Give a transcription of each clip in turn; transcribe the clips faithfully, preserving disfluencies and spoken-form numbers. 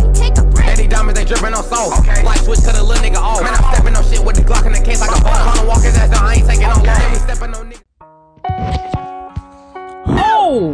boy, take a break. Daddy diamonds, they drippin' on soul. Okay. Light switch, cut a little nigga off. Man, I'm steppin' on shit with the Glock in the case like a boss. I'm gonna walk his ass down, I ain't taking no loss. We steppin' on nigga. Oh!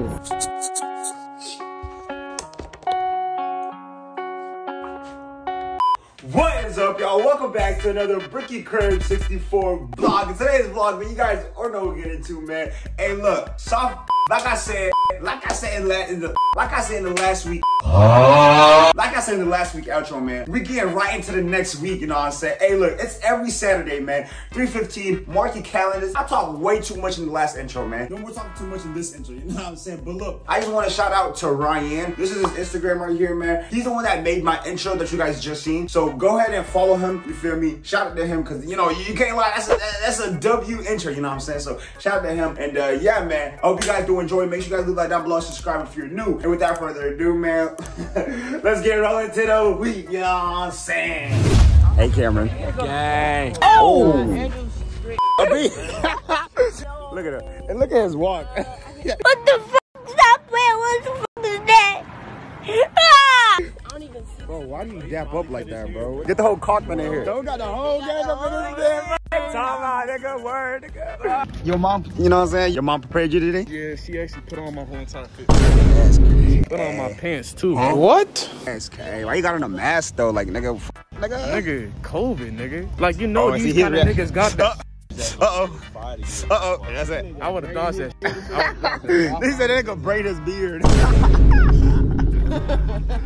What is up, y'all? Welcome back to another Bricky Crib sixty-four vlog. In today's vlog, man, you guys are know what we're getting into, man. Hey, look, soft, like I said, like I said in, la in the, like I said in the last week, like I said in the last week outro, man. We getting right into the next week, you know what I'm saying? Hey, look, it's every Saturday, man. three fifteen, mark your calendars. I talked way too much in the last intro, man. No more talking too much in this intro, you know what I'm saying? But look, I just want to shout out to Ryan. This is his Instagram right here, man. He's the one that made my intro that you guys just seen. So go ahead and follow him, you feel me? Shout out to him, because, you know, you can't lie, that's a, that's a W intro, you know what I'm saying? So shout out to him, and uh, yeah, man, I hope you guys do enjoy. Make sure you guys leave a like down below, subscribe if you're new. And without further ado, man, let's get rolling to the week, you know what I'm saying? Hey, Cameron. Gang. Oh! Look at her, and look at his walk. What the fuck is that, man? What the fuck is that? Bro, why do you dap up like that, bro? Get the whole Cockman in here. Don't got the whole gang up in this damn bro. Talk about nigga, word, nigga. Your mom, you know what I'm saying? Your mom prepared you today? Yeah, she actually put on my whole entire fit. That's crazy. She put on my pants, too. Huh? What? That's crazy. Why you got on a mask, though? Like, nigga, f nigga. Nigga, COVID, nigga. Like, you know, oh, these kind of niggas got that. Uh-oh. Uh-oh. That's it. I would have thought that shit. They said they gonna braid his beard.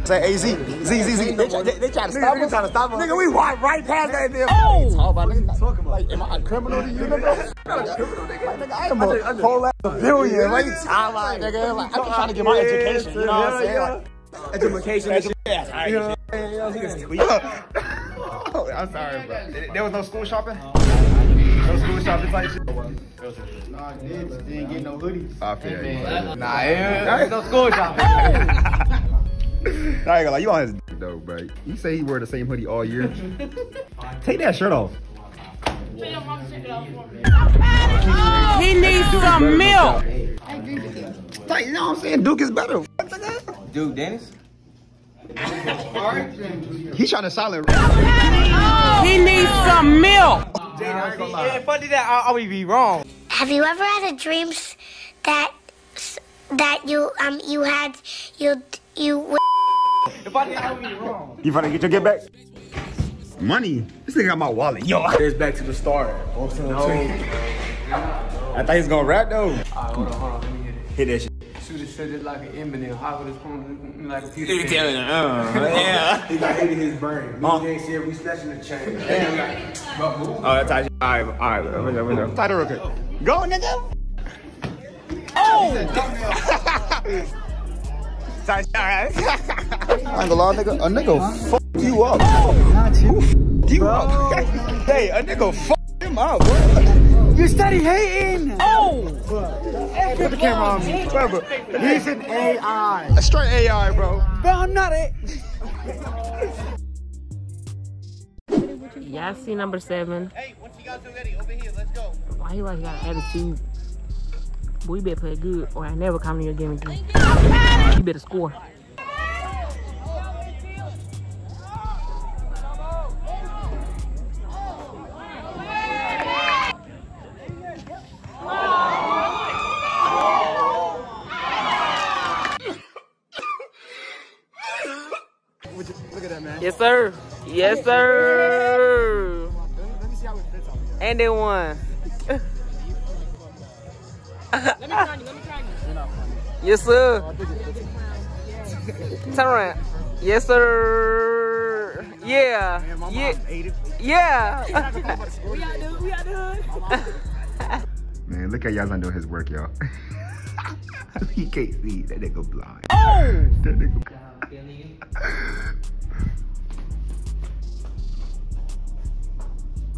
Say, hey, Z, Z, Z, Z, they try, they, they try to stop us. Trying to stop us. Nigga, we walked right past that damn. Oh! Talk about, nigga, talking about? Like, am I a criminal to you, nigga? I'm not a criminal, nigga. Like, nigga, I am a whole ass billion. Like, I'm like, nigga, like, I'm trying to get my education, you know what I'm saying? Like, education, education. You know what I'm saying? I'm sorry, bro. There was no school shopping? No school shopping type shit? Nah, I did, but didn't get no hoodies. I feel you. Nah, there ain't no school shopping. I ain't gonna lie, you on his d though, bro. You say he wear the same hoodie all year. Take that shirt off. Take your mom's shirt off for me. He needs some milk. You know what I'm saying? Duke is better. Duke Dennis? He's trying to silent. He needs some milk. I ain't gonna lie. If I did that, I always be wrong. Have you ever had a dream that that you um you had you you If I didn't, I would be wrong. You finna get your get back? Money? This nigga got my wallet, yo. It's back to the start. Oh, no. I thought he was gonna rap though. Alright, hold on, hold on, let me hit it. Hit that shit. Shoot it, said it like an Eminem, hot with his phone, like a piece of paper. Yeah. He got hit in his brain. Me and shit, we snatching the chain. Damn, oh, that's tight. Alright, alright, wait up, wait up. Tighter real quick. Go, nigga! Oh! All right. I ain't gonna lie, nigga. A nigga huh? Fuck you up. Not you. F you bro. Up. Hey, a nigga fuck him up. Bro. You study hating. Oh. Put the camera on me. Whatever. He's an A I. A straight A I, bro. Bro, I'm not it. Yeah, I see number seven. Hey, once you guys are ready, over here, let's go. Why you like got attitude? Boy, you better play good, or I never come to your game again. You better score. Look at that, man. Yes, sir. Yes, sir. Let me see how it fits on. And then one. Let me try you, let me try you. Yes, sir. Turn around. Yes, sir. Yeah. Man, my yeah. Mom ate it. Yeah. We out the hood. We out the hood. Man, look at y'all doing his work, y'all. He can't see. That nigga blind. Oh! That nigga blind.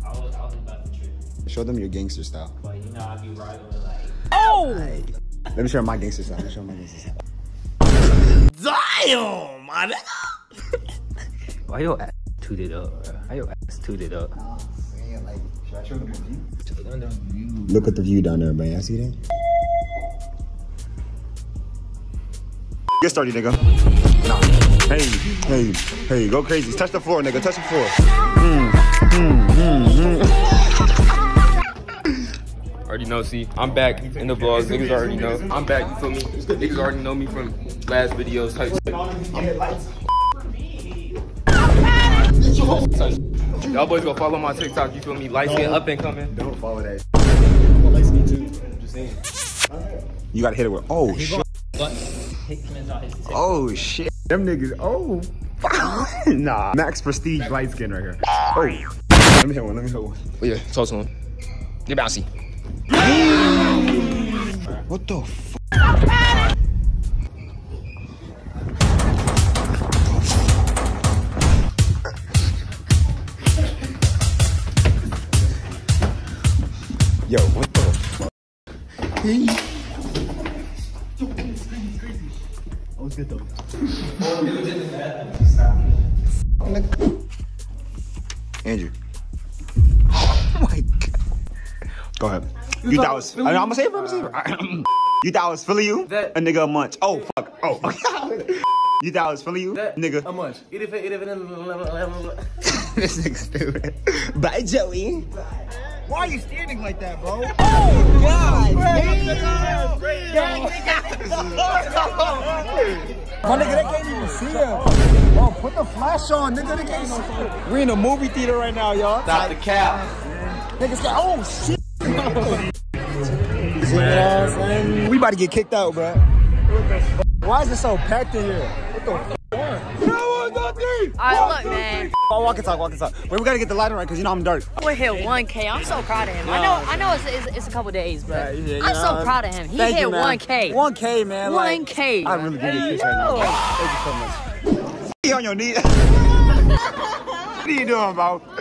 I was about to trip. Show them your gangster style. But you know, I'd be riding with like. Oh! Right. Let me show my gangster style. Let me show my gangster style. Damn, my nigga! Why your ass tooted up, bro? Why your ass tooted up? No, I'm saying, like, should I show them the view? Look at the view down there, man. I see that? Get started, nigga. Nah. Hey. Hey, hey, go crazy. Touch the floor, nigga. Touch the floor. Mm, mm, mm, mm. Already know, see. I'm back in the vlogs. Niggas already know. I'm back, you feel me? Niggas already know me from last videos. Type shit. Y'all boys go follow my TikTok, you feel me? Light skin up and coming. Don't follow that. Light skin too. I'm just saying. You gotta hit it with, oh shit. Oh shit. Them niggas, oh, nah. Max Prestige light skin right here. Oh, let me hit one, let me hit one. Oh yeah, talk to him. Get bouncy. What the f? Yo, what the f? Hey. That was good though. Andrew. Oh my god. Go ahead. You, you thought, thought was, I was. I'm gonna save her. I'm gonna save her. You thought I was filling you? That, a nigga a munch. Oh fuck. Oh. You thought I was filling you? That, nigga. A munch. This nigga's stupid. Bye, Joey. Why are you standing like that, bro? Oh god. Damn. Damn. My nigga, they can't even see him. Bro, put the flash on, nigga. They can't see him. We in a movie theater right now, y'all. Stop the cap. Niggas got, oh shit. Yeah, we about to get kicked out, bro. Why is it so packed in here? What the f? I look, man. Oh, walk and talk, walk and talk. Wait, we gotta get the lighting right, cause you know I'm Durk. We hit one K. I'm so proud of him. I know, I know it's, it's, it's a couple days, but yeah, yeah, I'm so know. proud of him. He Thank hit you, one K. one K, man. Like, one K. I really get this right now. Thank you so much. Be on your knees. What are you doing, bro? What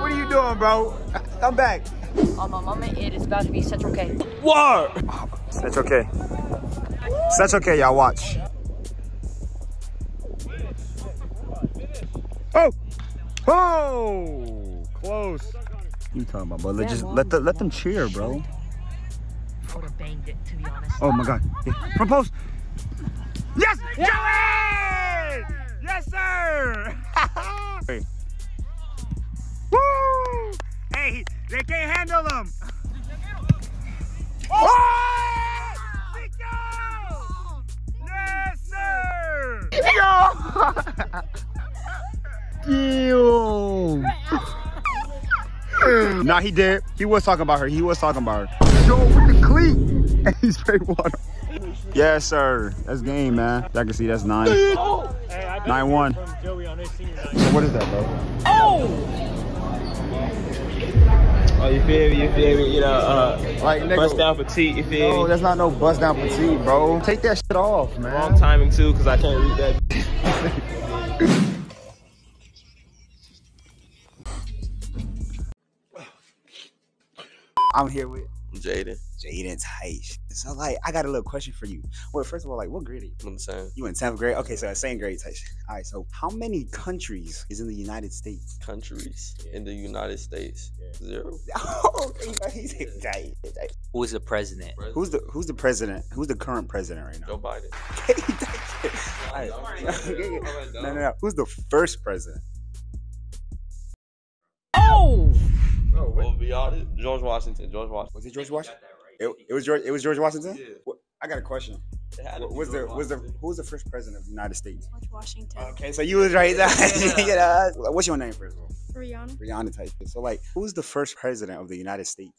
are you doing, bro? I'm back. On my mama, it is about to be Central K. What? Central K. Central K, y'all watch. Oh. Oh, close. You talking about, bro? Let just let the, let them cheer, bro. Banged it, to be honest. Oh my god! Yeah. Propose. Yes, Joey. Yeah. Yes, sir. Hey. Woo! Hey, they can't handle them. Oh! Oh! Yes, sir. Yo. Ew. Nah, he did. He was talking about her. He was talking about her. Yo, with the cleat. And he sprayed water. Yes, sir. That's game, man. I can see that's nine. Oh. Hey, nine one. So what is that, bro? Oh! Oh, you feel me? You feel me? You know, uh, like, nigga, bust down petite. You feel me? No, that's not no bust down petite, bro. Take that shit off, man. Wrong timing, too, because I can't read that. I'm here with Jaden. Jaden Teich. So like, I got a little question for you. Well, first of all, like, what grade are you? I'm in tenth. You in tenth grade? Okay, so same grade, Teich. All right, so how many countries is in the United States? Countries in the United States? Yeah. Zero. Oh, he's a guy. Who is the president? president? Who's the Who's the president? Who's the current president right now? Joe Biden. Right. Right. No, no, no. Who's the first president? Oh. Oh, we'll be honest. George Washington. George Washington. Was it George Washington? Right. It, it was George. It was George Washington. Yeah. What, I got a question. Was the was the who was the first president of the United States? George Washington. Okay, so you was right there. Yeah. What's your name, first of all? Brianna. Brianna Type. So like, who's the first president of the United States?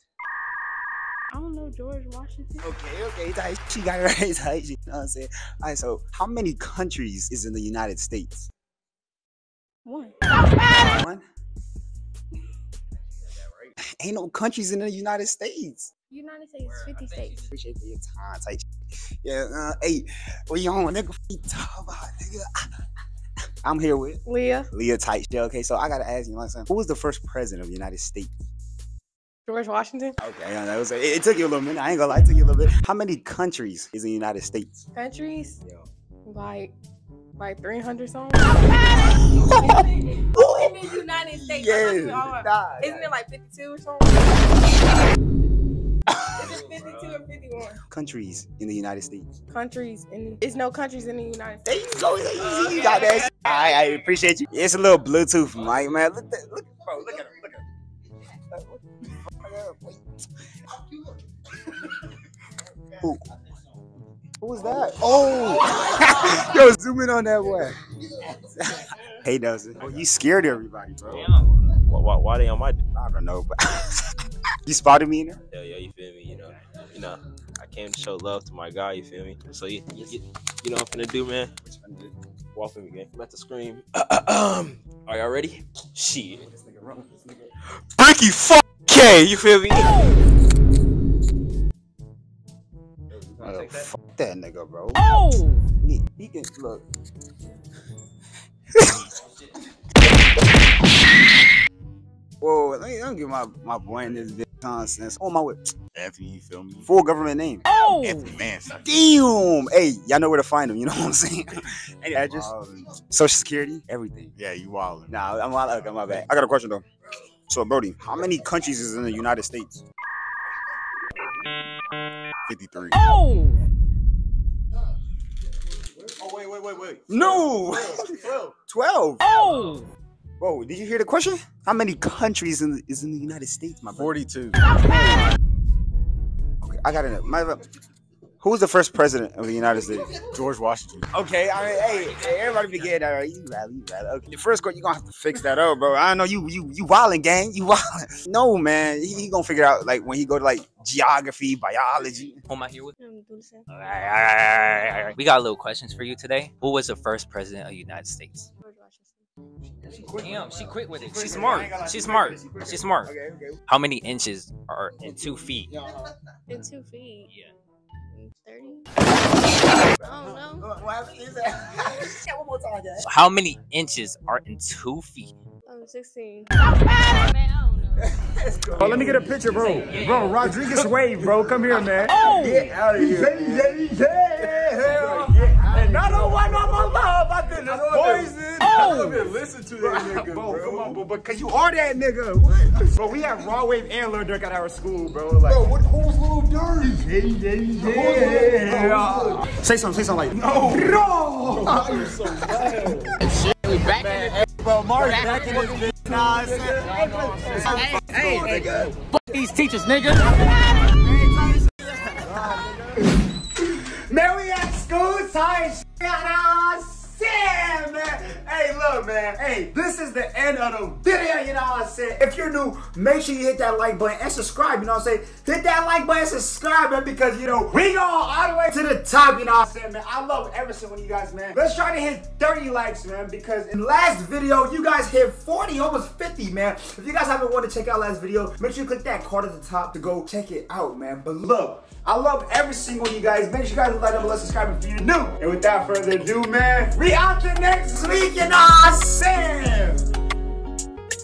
I don't know, George Washington. Okay, okay, Type. She got it right. Type. You know what I'm saying? All right. So how many countries is in the United States? One. One. Ain't no countries in the United States. United States, fifty states. Appreciate your time, type. Yeah, uh, hey, we on, nigga. Talk about, nigga. I'm here with Leah. Leah Tite. Yeah, okay, so I gotta ask you, like, who was the first president of the United States? George Washington. Okay, that was it. It took you a little minute. I ain't gonna lie, it took you a little bit. How many countries is in the United States? Countries, yeah. like like three hundred something. In the United States, yes. Nah, nah. Isn't it like fifty-two or something? Is it fifty-two or fifty-one? Countries in the United States. Countries in the, it's no countries in the United States. There you go. You okay. got that shit. I, I appreciate you. It's a little Bluetooth mic, man. Look, that, look, bro. Look at him. Look at him. Who? Who was that? Oh! Yo, zoom in on that one. Hey, Nelson. Oh, you scared everybody, bro. Why, why, why they on my? I don't know, but you spotted me in there. Yeah, yeah, you feel me? You know, you know, I came to show love to my guy. You feel me? So you, you, you, you know what I'm finna do, man. Walk with me, gang. About to scream. Are y'all ready? Shit. Bricky fuck K. You feel me? Oh, fuck that nigga, bro. Oh! He, he can look. Whoa, let me, let me get my, my boy in this bitch nonsense. Oh, my whip. Anthony, you feel me? Full government name. Oh! Anthony, man. Son. Damn! Hey, y'all know where to find him, you know what I'm saying? Hey, I just. Social Security, everything. Yeah, you wildin'. Nah, I'm wildin'. Okay, my bad. I got a question, though. So, Brody, how many countries is in the United States? fifty-three. Oh! Oh, wait, wait, wait, wait. No! twelve. twelve. Oh! Bro, did you hear the question? How many countries in the, is in the United States, my brother? forty-two. Okay, I got it. My, who was the first president of the United States? George Washington. Okay, I mean, hey, hey everybody be getting that. You rally, you rally. Okay, the first question, you're going to have to fix that up, bro. I know you, you, you wildin', gang. You wildin'. No, man. He, he going to figure out, like, when he go to, like, geography, biology. Home out here with you. All right, all right, all right, all right. We got a little questions for you today. Who was the first president of the United States? George Washington. She quit, Damn, she quit with it. She's smart. She's smart. She's smart. She's smart. Okay, okay. How many inches are in two feet? In two feet? Yeah. thirty? I don't know. How many inches are in two feet? Um, sixteen. Man, I don't know. Oh, let me get a picture, bro. Bro, Rodriguez wave, bro. Come here, man. Oh! Get out of here. And I don't want no more love. I think it's poison. Listen to that nigga, bro. Bro. Come on, bro, because you are that nigga. What? Bro, we have Raw Wave and Lil Durk at our school, bro. Like, bro, what, who's Lil Durk? Hey, yeah, yeah, yeah. Say something, say something like, no. Bro! Oh, you're so wild. Shit, we back in this bitch. Bro, Mark back in this bitch. Nah, it's hey, hey, nigga. Fuck these teachers, nigga. Man, we at school time shit on us. Damn, man. Hey, look, man. Hey, this is the end of the video, you know what I'm saying? If you're new, make sure you hit that like button and subscribe, you know what I'm saying? Hit that like button and subscribe, man, because, you know, we go all the way to the top, you know what I'm saying, man? I love every single one of you guys, man. Let's try to hit thirty likes, man, because in last video, you guys hit forty, almost fifty, man. If you guys haven't wanted to check out last video, make sure you click that card at the top to go check it out, man. But look, I love every single one of you guys. Make sure you guys like up and let's subscribe if you're new. And without further ado, man, we out the next week, you know what I'm saying?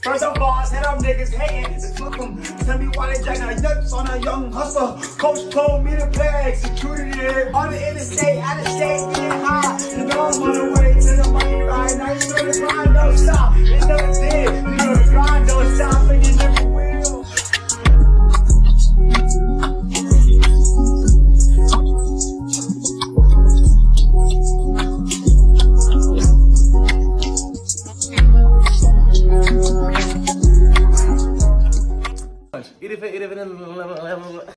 First of all, I said them niggas hating to flip them. Tell me why they jacking nuts on a young hustler. Coach told me to play executed it on the interstate, out of state.